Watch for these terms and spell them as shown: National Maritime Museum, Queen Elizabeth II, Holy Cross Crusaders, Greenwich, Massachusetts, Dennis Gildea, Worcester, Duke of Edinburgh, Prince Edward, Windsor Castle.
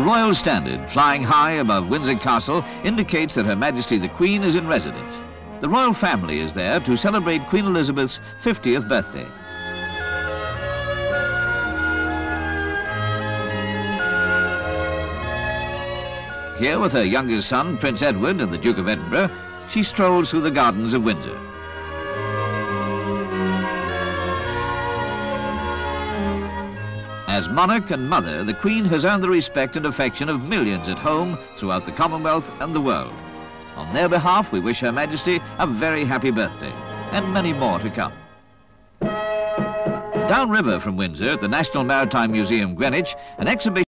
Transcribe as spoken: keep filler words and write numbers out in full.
The royal standard flying high above Windsor Castle indicates that Her Majesty the Queen is in residence. The royal family is there to celebrate Queen Elizabeth's fiftieth birthday. Here with her youngest son, Prince Edward, and the Duke of Edinburgh, she strolls through the gardens of Windsor. As monarch and mother, the Queen has earned the respect and affection of millions at home, throughout the Commonwealth and the world. On their behalf, we wish Her Majesty a very happy birthday, and many more to come. Downriver from Windsor, at the National Maritime Museum, Greenwich, an exhibition